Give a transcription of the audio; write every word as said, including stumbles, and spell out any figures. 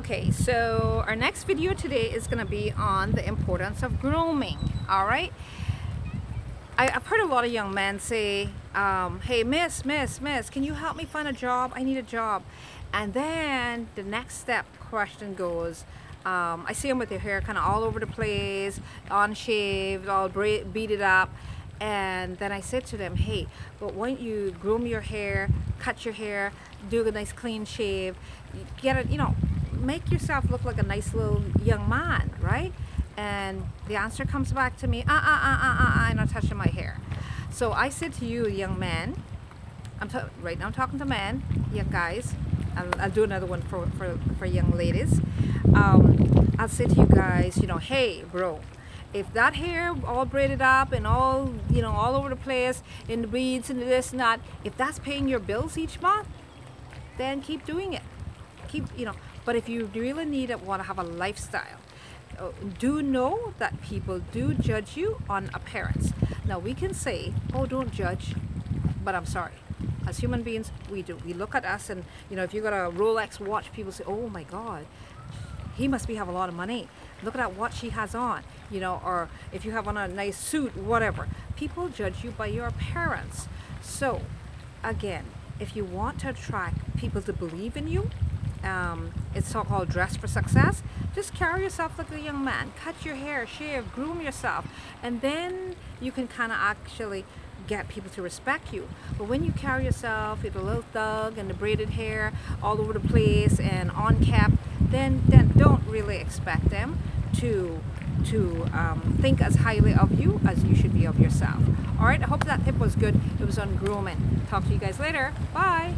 Okay, so our next video today is going to be on the importance of grooming. All right, I, I've heard a lot of young men say, um, hey, miss, miss, miss, can you help me find a job? I need a job. And then the next step question goes, um, I see them with their hair kind of all over the place, unshaved, all beaded up. And then I said to them, hey, but why don't you groom your hair, cut your hair, do a nice clean shave, get it, you know, make yourself look like a nice little young man, right? And the answer comes back to me, uh, uh, uh, uh, uh, I'm not touching my hair. So I said to you, young man, I'm right now I'm talking to men, young guys, I'll, I'll do another one for, for, for young ladies. Um, I'll say to you guys, you know, hey, bro, if that hair all braided up and all, you know, all over the place in the beads and this and that, if that's paying your bills each month, then keep doing it. Keep, you know, but if you really need it, want to have a lifestyle, do know that people do judge you on appearance. Now we can say, oh, don't judge, but I'm sorry. As human beings, we do. We look at us and, you know, if you got a Rolex watch, people say, oh my God, he must be have a lot of money. Look at what she has on, you know, or if you have on a nice suit, whatever. People judge you by your appearance. So, again, if you want to attract people to believe in you, um, it's so-called dress for success, just carry yourself like a young man. Cut your hair, shave, groom yourself, and then you can kind of actually get people to respect you. But when you carry yourself with a little thug and the braided hair all over the place and on cap, then, then don't really expect them to to um, think as highly of you as you should be of yourself. All right, I hope that tip was good. It was on grooming. Talk to you guys later. Bye.